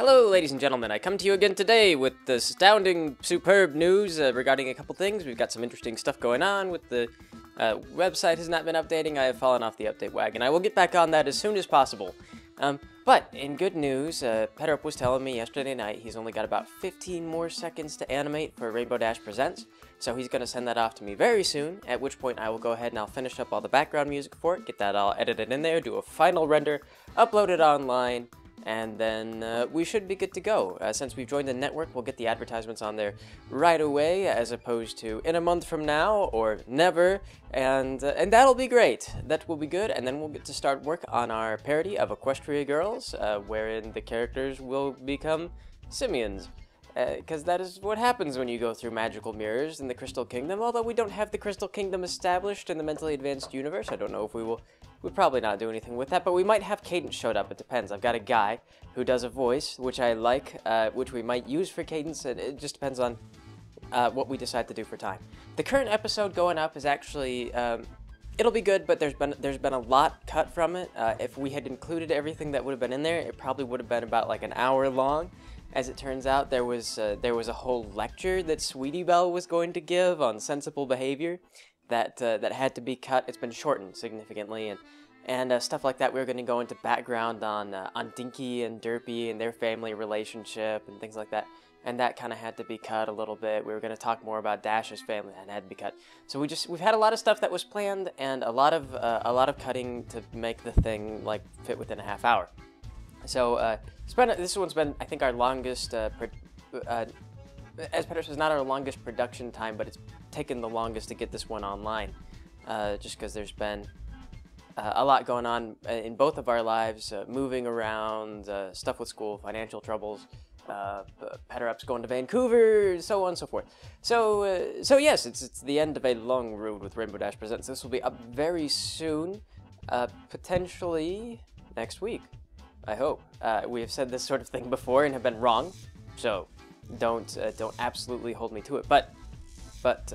Hello, ladies and gentlemen. I come to you again today with the astounding, superb news regarding a couple things. We've got some interesting stuff going on with the website has not been updating. I have fallen off the update wagon. I will get back on that as soon as possible. But in good news, Petrup was telling me yesterday night he's only got about 15 more seconds to animate for Rainbow Dash Presents, so he's going to send that off to me very soon, at which point I will go ahead and I'll finish up all the background music for it, get that all edited in there, do a final render, upload it online, and then we should be good to go. Since we've joined the network, we'll get the advertisements on there right away, as opposed to in a month from now or never, and that'll be great. That will be good, and then we'll get to start work on our parody of Equestria Girls, wherein the characters will become simians. Because that is what happens when you go through magical mirrors in the Crystal Kingdom, although we don't have the Crystal Kingdom established in the Mentally Advanced Universe. I don't know if we will... We'll probably not do anything with that, but we might have Cadence showed up. It depends. I've got a guy who does a voice, which I like, which we might use for Cadence, and it just depends on what we decide to do for time. The current episode going up is actually... it'll be good, but there's been a lot cut from it. If we had included everything that would have been in there, it probably would have been about like an hour long. As it turns out, there was a whole lecture that Sweetie Belle was going to give on sensible behavior that had to be cut. It's been shortened significantly, and stuff like that. We were going to go into background on Dinky and Derpy and their family relationship and things like that, and that kind of had to be cut a little bit. We were going to talk more about Dash's family, and that had to be cut. So we've had a lot of stuff that was planned and a lot of cutting to make the thing like fit within a half hour. So this one's been, I think, our longest, as Petrup says, not our longest production time, but it's taken the longest to get this one online, just because there's been a lot going on in both of our lives, moving around, stuff with school, financial troubles, Petrup's going to Vancouver, so on and so forth. So, yes, it's the end of a long road with Rainbow Dash Presents. This will be up very soon, potentially next week. I hope. We have said this sort of thing before and have been wrong, so don't absolutely hold me to it. But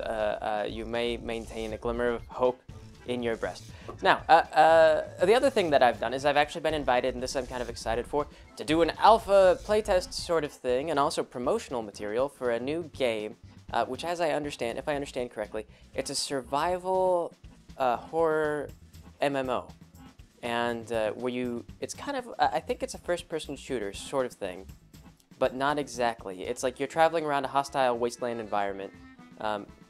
you may maintain a glimmer of hope in your breast. Now, the other thing that I've done is I've actually been invited, and this I'm kind of excited for, to do an alpha playtest sort of thing, and also promotional material for a new game, which, as I understand, if I understand correctly, it's a survival horror MMO. And it's kind of, I think it's a first-person shooter sort of thing, but not exactly. It's like you're traveling around a hostile wasteland environment,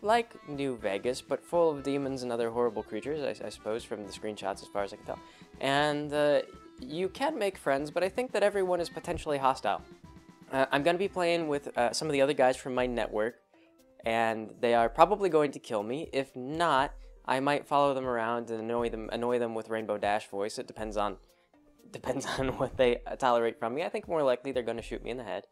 like New Vegas, but full of demons and other horrible creatures, I suppose, from the screenshots as far as I can tell. And you can make friends, but I think that everyone is potentially hostile. I'm going to be playing with some of the other guys from my network, and they are probably going to kill me. If not, I might follow them around and annoy them with Rainbow Dash voice. It depends on what they tolerate from me. I think more likely they're going to shoot me in the head.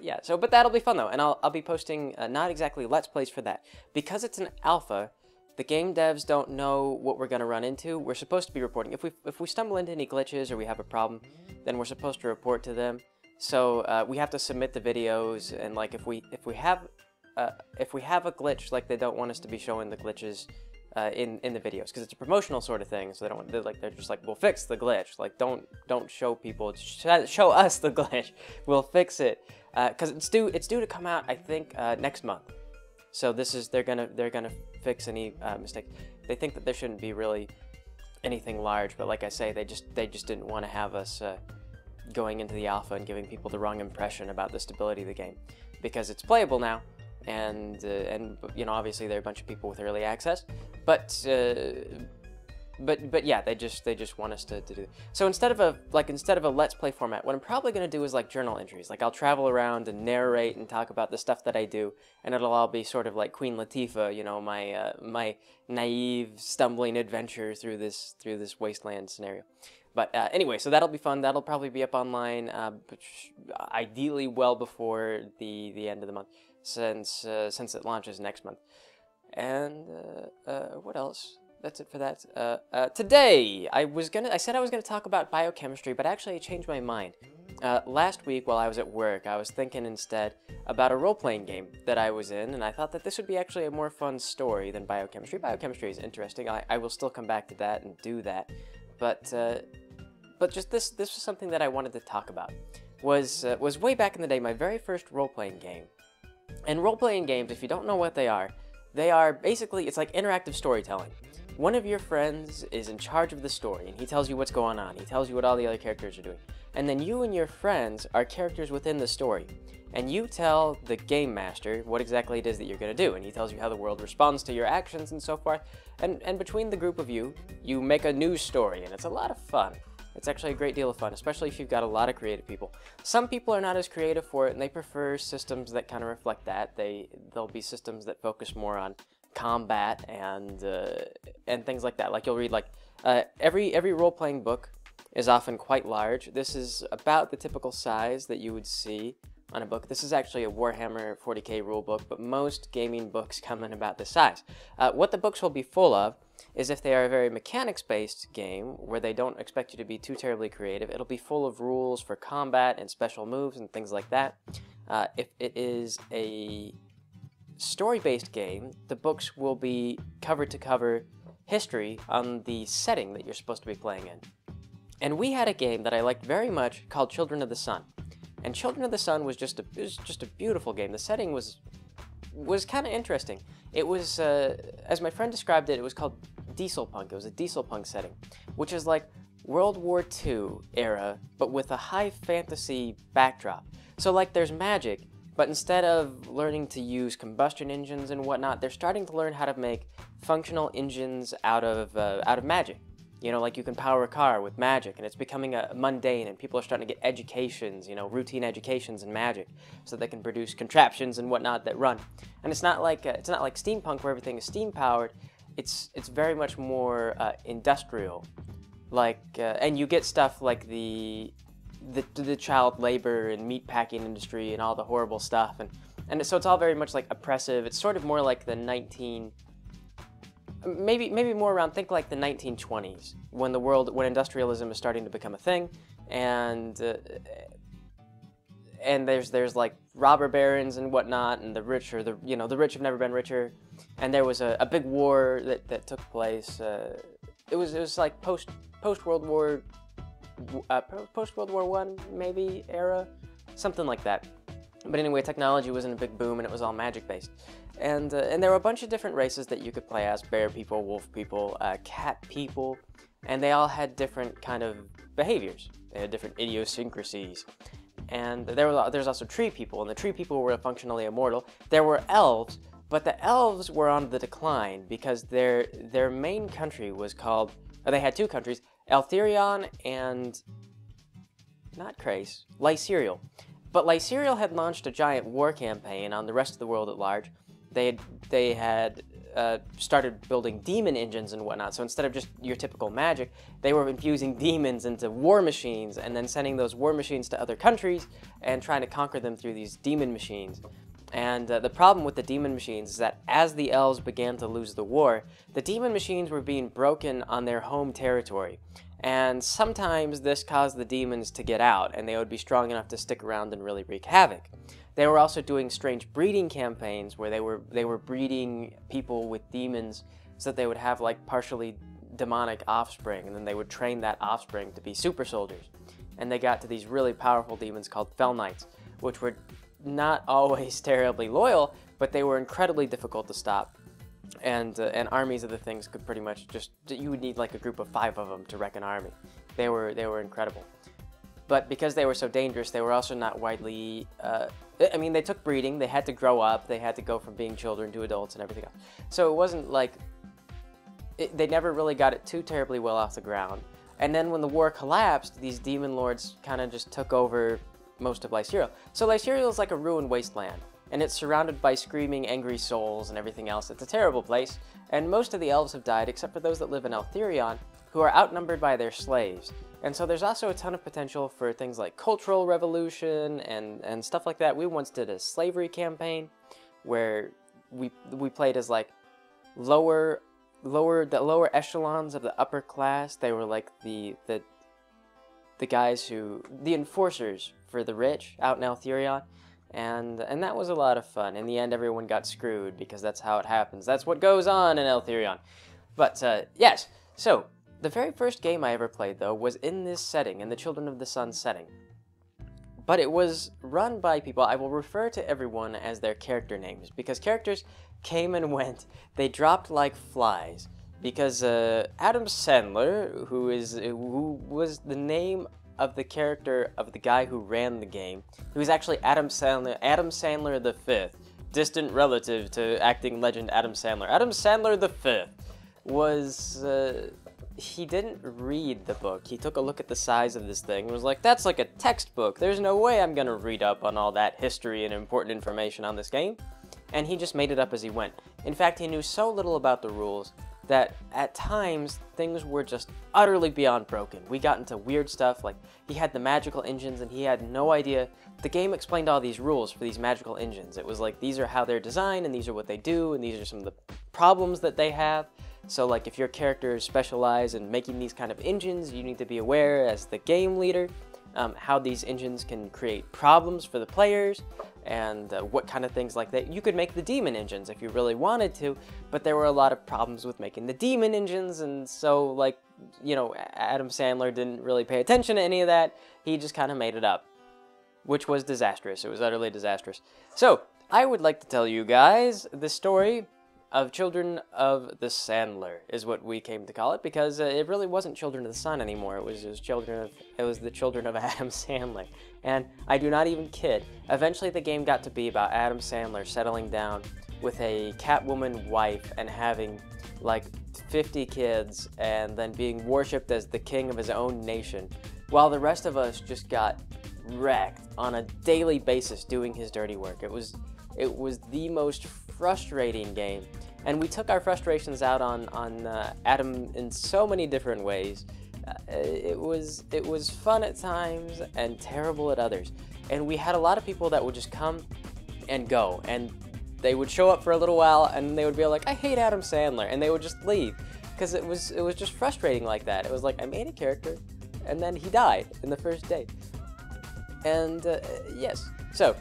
Yeah. So, but that'll be fun though, and I'll be posting not exactly Let's Plays for that because it's an alpha. The game devs don't know what we're going to run into. We're supposed to be reporting if we stumble into any glitches or we have a problem, then we're supposed to report to them. So we have to submit the videos, and like if we have a glitch, like they don't want us to be showing the glitches. In the videos, because it's a promotional sort of thing, so they're just like we'll fix the glitch, like don't show people, show us the glitch, we'll fix it, because it's due to come out, I think, next month. So this is they're gonna fix any mistake. They think that there shouldn't be really anything large, but like I say, they just didn't want to have us going into the alpha and giving people the wrong impression about the stability of the game, because it's playable now. And you know, obviously there are a bunch of people with early access, but yeah, they just want us to do. So instead of a Let's Play format, what I'm probably going to do is like journal entries. Like I'll travel around and narrate and talk about the stuff that I do, and it'll all be sort of like Queen Latifah, you know, my naive stumbling adventure through this wasteland scenario. But anyway, so that'll be fun. That'll probably be up online, ideally well before the end of the month. Since it launches next month. And what else? That's it for that. Today I said I was gonna talk about biochemistry, but actually I changed my mind. Last week while I was at work, I was thinking instead about a role-playing game that I was in, and I thought that this would be actually a more fun story than biochemistry. Biochemistry is interesting. I will still come back to that and do that, but just this was something that I wanted to talk about. was way back in the day my very first role-playing game. And role-playing games, if you don't know what they are basically, it's like interactive storytelling. One of your friends is in charge of the story, and he tells you what's going on. He tells you what all the other characters are doing. And then you and your friends are characters within the story. And you tell the game master what exactly it is that you're going to do, and he tells you how the world responds to your actions and so forth. And between the group of you, you make a new story, and it's a lot of fun. It's actually a great deal of fun, especially if you've got a lot of creative people. Some people are not as creative for it, and they prefer systems that kind of reflect that. There'll be systems that focus more on combat and things like that. Like you'll read like every role-playing book is often quite large. This is about the typical size that you would see on a book. This is actually a Warhammer 40k rulebook, but most gaming books come in about this size. What the books will be full of is if they are a very mechanics-based game where they don't expect you to be too terribly creative, it'll be full of rules for combat and special moves and things like that. If it is a story-based game, the books will be cover-to-cover history on the setting that you're supposed to be playing in. And we had a game that I liked very much called Children of the Sun. And Children of the Sun was just a beautiful game. The setting was kind of interesting. It was, as my friend described it, it was called diesel punk. It was a diesel punk setting, which is like World War II era, but with a high fantasy backdrop. So like there's magic, but instead of learning to use combustion engines and whatnot, they're starting to learn how to make functional engines out of magic. You know, like you can power a car with magic, and it's becoming a mundane, and people are starting to get educations, you know, routine educations in magic, so that they can produce contraptions and whatnot that run. And it's not like steampunk where everything is steam powered. It's very much more industrial, like and you get stuff like the child labor and meat packing industry and all the horrible stuff, and so it's all very much like oppressive. It's sort of more like the maybe more around, think like the 1920s, when the world, when industrialism is starting to become a thing, and there's like robber barons and whatnot, and the rich are the, you know, the rich have never been richer, and there was a big war that took place. It was like post World War I maybe era, something like that. But anyway, technology was in a big boom, and it was all magic based. And there were a bunch of different races that you could play as: bear people, wolf people, cat people, and they all had different kind of behaviors. They had different idiosyncrasies. And there's also tree people, and the tree people were functionally immortal. There were elves, but the elves were on the decline because their main country was called, or they had two countries, Elthirion and, not Krace, Lycerial. But Lycerial had launched a giant war campaign on the rest of the world at large. They had started building demon engines and whatnot, so instead of just your typical magic, they were infusing demons into war machines and then sending those war machines to other countries and trying to conquer them through these demon machines. And the problem with the demon machines is that as the elves began to lose the war, the demon machines were being broken on their home territory. And sometimes this caused the demons to get out, and they would be strong enough to stick around and really wreak havoc. They were also doing strange breeding campaigns where they were breeding people with demons so that they would have like partially demonic offspring, and then they would train that offspring to be super soldiers. And they got to these really powerful demons called Fel Knights, which were not always terribly loyal, but they were incredibly difficult to stop. And armies of the things could pretty much just, you would need like a group of 5 of them to wreck an army. They were incredible. But because they were so dangerous, they were also not widely, I mean, they took breeding, they had to grow up, they had to go from being children to adults and everything else. So it wasn't like, they never really got it too terribly well off the ground. And then when the war collapsed, these demon lords kind of just took over most of Lyceria. So Lyceria is like a ruined wasteland, and it's surrounded by screaming, angry souls and everything else. It's a terrible place, and most of the elves have died, except for those that live in Elthirion, who are outnumbered by their slaves. And so there's also a ton of potential for things like cultural revolution and stuff like that. We once did a slavery campaign where we played as like the lower echelons of the upper class. They were like the guys who, the enforcers for the rich out in Elthirion. And that was a lot of fun. In the end, everyone got screwed because that's how it happens. That's what goes on in Elthirion. But, yes, so the very first game I ever played, though, was in this setting, in the Children of the Sun setting. but it was run by people. I will refer to everyone as their character names because characters came and went. They dropped like flies because Adam Sandler, who was the name of the character of the guy who ran the game, who was actually Adam Sandler V, distant relative to acting legend Adam Sandler. Adam Sandler V was... he didn't read the book. He took a look at the size of this thing and was like, that's like a textbook. There's no way I'm gonna read up on all that history and important information on this game. And he just made it up as he went. In fact, he knew so little about the rules that at times things were just utterly beyond broken. We got into weird stuff, like he had the magical engines and he had no idea. The game explained all these rules for these magical engines. It was like, these are how they're designed and these are what they do and these are some of the problems that they have. So like if your character is specialized in making these kind of engines, you need to be aware as the game leader how these engines can create problems for the players and what kind of things like that. You could make the demon engines if you really wanted to, but there were a lot of problems with making the demon engines, and so like, you know, Adam Sandler didn't really pay attention to any of that. He just kind of made it up, which was disastrous. It was utterly disastrous. So I would like to tell you guys the story of Children of the Sandler is what we came to call it, because it really wasn't Children of the Sun anymore. It was the Children of Adam Sandler, and I do not even kid. Eventually, the game got to be about Adam Sandler settling down with a Catwoman wife and having like 50 kids, and then being worshipped as the king of his own nation, while the rest of us just got wrecked on a daily basis doing his dirty work. It was the most frustrating game, and we took our frustrations out on Adam in so many different ways. It was fun at times and terrible at others, and we had a lot of people that would just come and go, and they would show up for a little while and they would be like, I hate Adam Sandler, and they would just leave because it was just frustrating like that. It was like, I made a character and then he died in the first day. And yes, so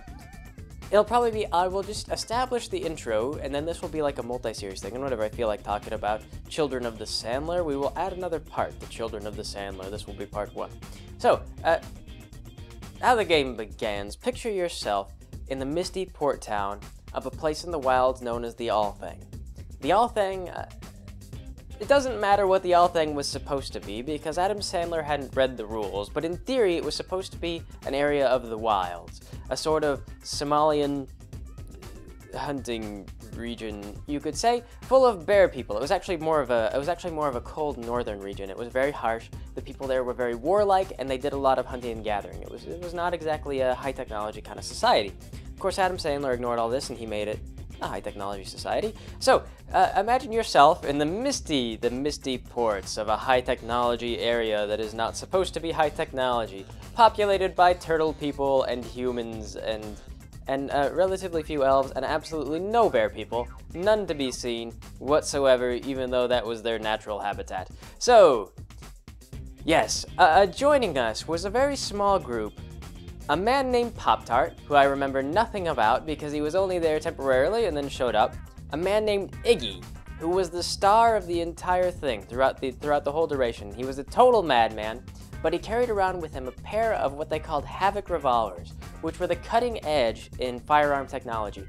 it'll probably be, I will just establish the intro, and then this will be like a multi-series thing, and whenever I feel like talking about Children of the Sandler, we will add another part, the Children of the Sandler. This will be part one. So, how the game begins. Picture yourself in the misty port town of a place in the wilds known as the All-Thing. The All-Thing, it doesn't matter what the All-Thing was supposed to be, because Adam Sandler hadn't read the rules, but in theory it was supposed to be an area of the wilds. A sort of Somalian hunting region, you could say, full of bear people. It was actually more of a cold northern region. It was very harsh. The people there were very warlike, and they did a lot of hunting and gathering. It was not exactly a high technology kind of society. Of course, Adam Sandler ignored all this, and he made it a high technology society. So imagine yourself in the misty ports of a high technology area that is not supposed to be high technology, populated by turtle people and humans and relatively few elves and absolutely no bear people, none to be seen whatsoever, even though that was their natural habitat. So yes, joining us was a very small group. A man named Pop-Tart, who I remember nothing about because he was only there temporarily and then showed up. A man named Iggy, who was the star of the entire thing throughout the whole duration. He was a total madman, but he carried around with him a pair of what they called Havoc Revolvers, which were the cutting edge in firearm technology.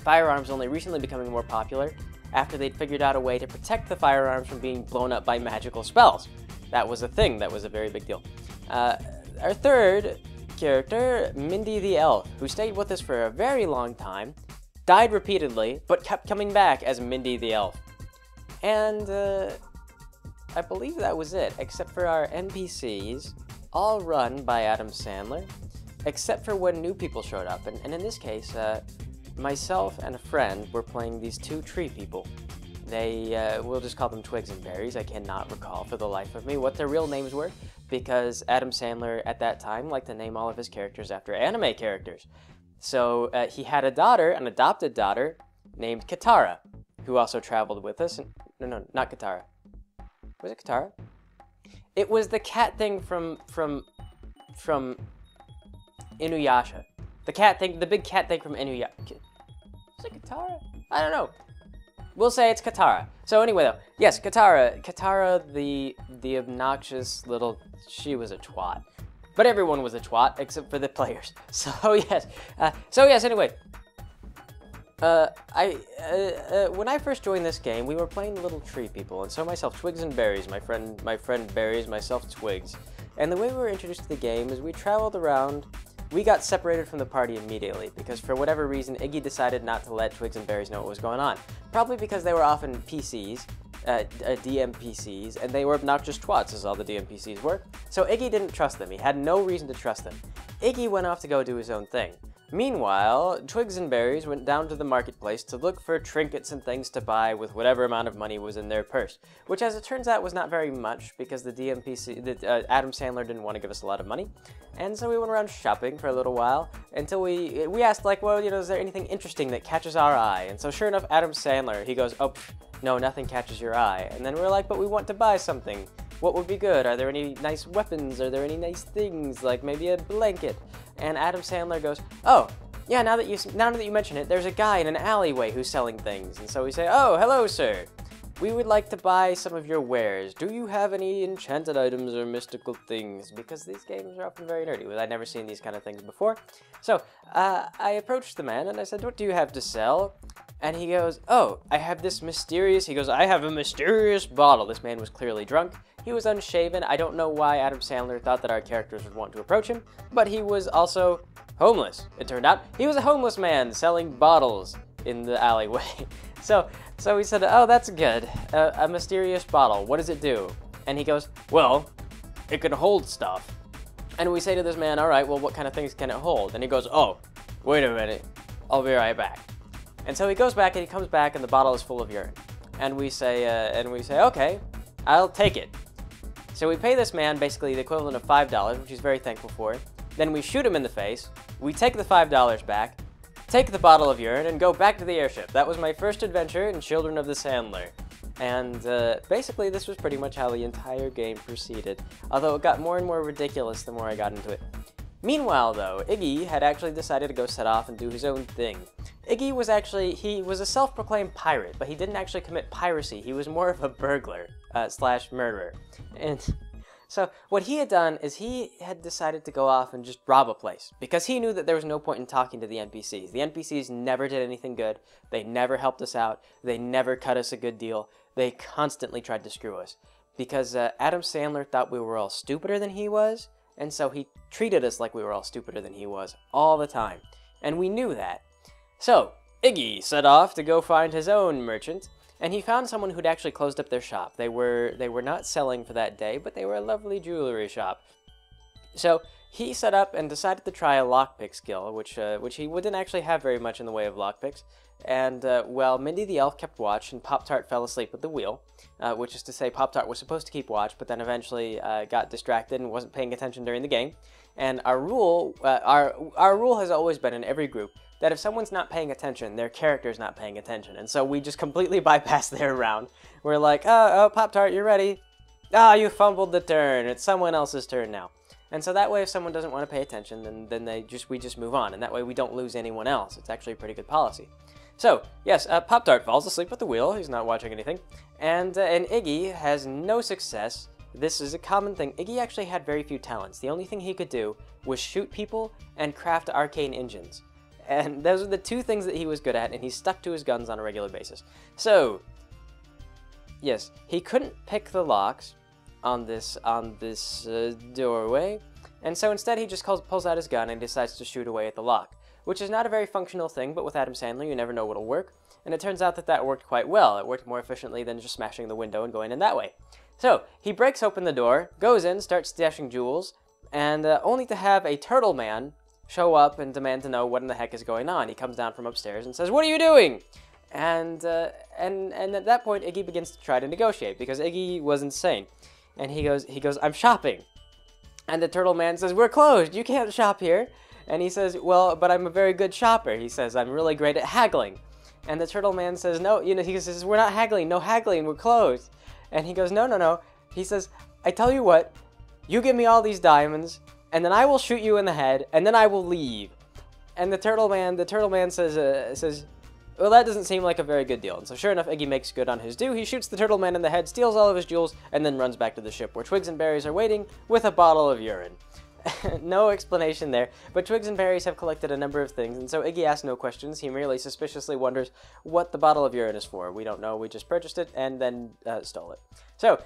Firearms only recently becoming more popular after they'd figured out a way to protect the firearms from being blown up by magical spells. That was a thing. That was a very big deal. Our third character, Mindy the Elf, who stayed with us for a very long time, died repeatedly, but kept coming back as Mindy the Elf. And I believe that was it, except for our NPCs, all run by Adam Sandler, except for when new people showed up. And in this case, myself and a friend were playing these two tree people. They, we'll just call them Twigs and Berries. I cannot recall for the life of me what their real names were, because Adam Sandler at that time liked to name all of his characters after anime characters. So he had a daughter, an adopted daughter, named Katara, who also traveled with us. And, no, not Katara. Was it Katara? It was the cat thing from Inuyasha. The cat thing, the big cat thing from Inuyasha. Was it Katara? I don't know. We'll say it's Katara. So anyway, though, yes, Katara the obnoxious little, she was a twat. But everyone was a twat except for the players. So yes, anyway. When I first joined this game, we were playing Little Tree People, and so myself, Twigs and Berries, my friend Berries, myself, Twigs. And the way we were introduced to the game is we traveled around. We got separated from the party immediately because for whatever reason, Iggy decided not to let Twigs and Berries know what was going on. Probably because they were often PCs, DMPCs, and they were obnoxious twats, as all the DMPCs were. So Iggy didn't trust them. He had no reason to trust them. Iggy went off to go do his own thing. Meanwhile, Twigs and Berries went down to the marketplace to look for trinkets and things to buy with whatever amount of money was in their purse, which as it turns out was not very much because the Adam Sandler didn't want to give us a lot of money. And so we went around shopping for a little while until we asked, like, well, you know, is there anything interesting that catches our eye? And so sure enough, Adam Sandler, he goes, oh, no, nothing catches your eye. And then we're like, but we want to buy something. What would be good? Are there any nice weapons? Are there any nice things? Like maybe a blanket? And Adam Sandler goes, oh, yeah, now that you mention it, there's a guy in an alleyway who's selling things. And so we say, oh, hello, sir. We would like to buy some of your wares. Do you have any enchanted items or mystical things? Because these games are often very nerdy. I'd never seen these kind of things before. So I approached the man and I said, what do you have to sell? And he goes, oh, I have a mysterious bottle. This man was clearly drunk. He was unshaven. I don't know why Adam Sandler thought that our characters would want to approach him, but he was also homeless, it turned out. He was a homeless man selling bottles in the alleyway. So we said, oh, that's good. A mysterious bottle. What does it do? And he goes, well, it can hold stuff. And we say to this man, all right, well, what kind of things can it hold? And he goes, oh, wait a minute. I'll be right back. And so he goes back and he comes back and the bottle is full of urine. And we say, okay, I'll take it. So we pay this man basically the equivalent of $5, which he's very thankful for. Then we shoot him in the face. We take the $5 back, take the bottle of urine, and go back to the airship. That was my first adventure in Children of the Sandler. And basically this was pretty much how the entire game proceeded, although it got more and more ridiculous the more I got into it. Meanwhile, though, Iggy had actually decided to go set off and do his own thing. Iggy was he was a self-proclaimed pirate, but he didn't actually commit piracy. He was more of a burglar slash murderer. And so what he had done is he had decided to go off and just rob a place because he knew that there was no point in talking to the NPCs. The NPCs never did anything good. They never helped us out. They never cut us a good deal. They constantly tried to screw us because Adam Sandler thought we were all stupider than he was. And so he treated us like we were all stupider than he was all the time. And we knew that. So Iggy set off to go find his own merchant. And he found someone who'd actually closed up their shop. They were not selling for that day, but they were a lovely jewelry shop. So he set up and decided to try a lockpick skill, which he wouldn't actually have very much in the way of lockpicks. And, well, Mindy the Elf kept watch, and Pop-Tart fell asleep at the wheel, which is to say Pop-Tart was supposed to keep watch, but then eventually got distracted and wasn't paying attention during the game. And our rule has always been in every group that if someone's not paying attention, their character's not paying attention. And so we just completely bypass their round. We're like, oh, Pop-Tart, you're ready. Ah, you fumbled the turn. It's someone else's turn now. And so that way, if someone doesn't want to pay attention, then we just move on. And that way, we don't lose anyone else. It's actually a pretty good policy. So, yes, Pop-Tart falls asleep at the wheel. He's not watching anything. And Iggy has no success. This is a common thing. Iggy actually had very few talents. The only thing he could do was shoot people and craft arcane engines. And those are the two things that he was good at, and he stuck to his guns on a regular basis. So, yes, he couldn't pick the locks on this doorway, and so instead he just pulls out his gun and decides to shoot away at the lock, which is not a very functional thing, but with Adam Sandler you never know what'll work, and it turns out that worked quite well. It worked more efficiently than just smashing the window and going in that way. So he breaks open the door, goes in, starts stashing jewels, and only to have a turtle man show up and demand to know what in the heck is going on. He comes down from upstairs and says, "What are you doing?" And at that point Iggy begins to try to negotiate because Iggy was insane. And he goes, I'm shopping. And the turtle man says, we're closed. You can't shop here. And he says, well, but I'm a very good shopper. He says, I'm really great at haggling. And the turtle man says, no, you know, he says, we're not haggling. No haggling. We're closed. And he goes, no, no, no. He says, I tell you what, you give me all these diamonds and then I will shoot you in the head and then I will leave. And the turtle man says, well, that doesn't seem like a very good deal. And so sure enough, Iggy makes good on his due. He shoots the turtle man in the head, steals all of his jewels, and then runs back to the ship where Twigs and Berries are waiting with a bottle of urine. No explanation there, but Twigs and Berries have collected a number of things, and so Iggy asks no questions. He merely suspiciously wonders what the bottle of urine is for. We don't know, we just purchased it and then stole it. So,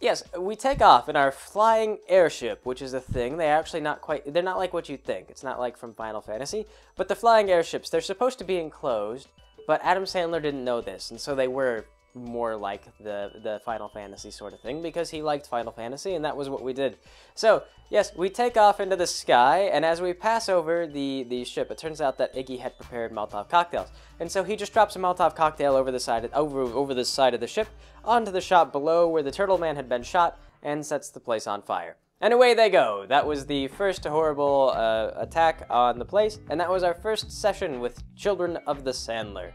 yes, we take off in our flying airship, which is a thing. They're actually not quite, they're not like what you think. It's not like from Final Fantasy, but the flying airships, they're supposed to be enclosed, but Adam Sandler didn't know this, and so they were more like the Final Fantasy sort of thing, because he liked Final Fantasy, and that was what we did. So, yes, we take off into the sky, and as we pass over the ship, it turns out that Iggy had prepared Molotov cocktails. And so he just drops a Molotov cocktail over the side of, over the side of the ship, onto the shop below where the Turtle Man had been shot, and sets the place on fire. And away they go! That was the first horrible attack on the place, and that was our first session with Children of the Sandler.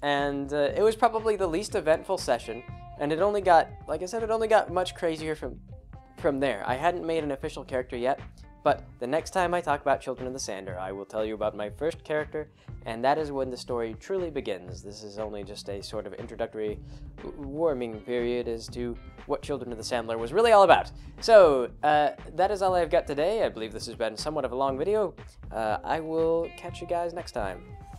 And it was probably the least eventful session, and it only got, like I said, it only got much crazier from there. I hadn't made an official character yet, but the next time I talk about Children of the Sandler, I will tell you about my first character, and that is when the story truly begins. This is only just a sort of introductory warming period as to what Children of the Sandler was really all about. So, that is all I've got today. I believe this has been somewhat of a long video. I will catch you guys next time.